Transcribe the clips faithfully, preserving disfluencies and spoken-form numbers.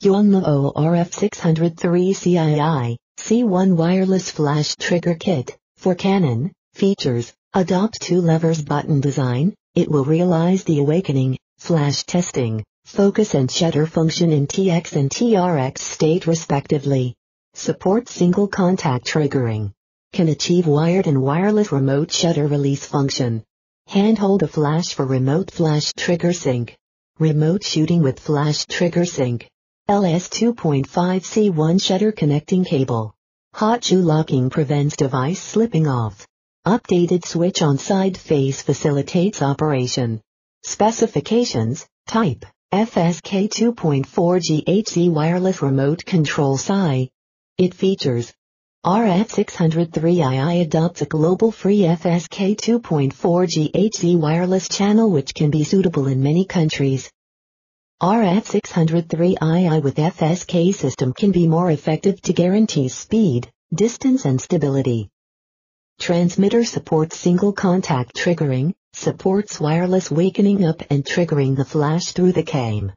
Yongnuo R F six oh three C I I, C one Wireless Flash Trigger Kit, for Canon, features, adopt two levers button design, it will realize the awakening, flash testing, focus and shutter function in T X and T R X state respectively. Support single contact triggering. Can achieve wired and wireless remote shutter release function. Handhold a flash for remote flash trigger sync. Remote shooting with flash trigger sync. L S two point five C one shutter connecting cable. Hot shoe locking prevents device slipping off. Updated switch on side face facilitates operation. Specifications, type, F S K two point four G H Z wireless remote control S I. It features R F six oh three two adopts a global free F S K two point four G H Z wireless channel which can be suitable in many countries. R F six oh three two with F S K system can be more effective to guarantee speed, distance and stability. Transmitter supports single contact triggering, supports wireless wakening up and triggering the flash through the cam.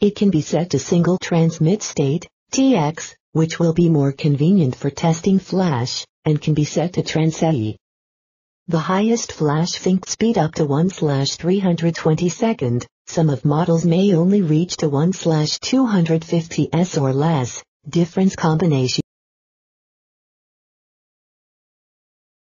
It can be set to single transmit state, T X, which will be more convenient for testing flash, and can be set to trans-A E. The highest flash sync speed up to one over three hundred twenty seconds, some of models may only reach to one over two hundred fifty seconds or less, difference combination.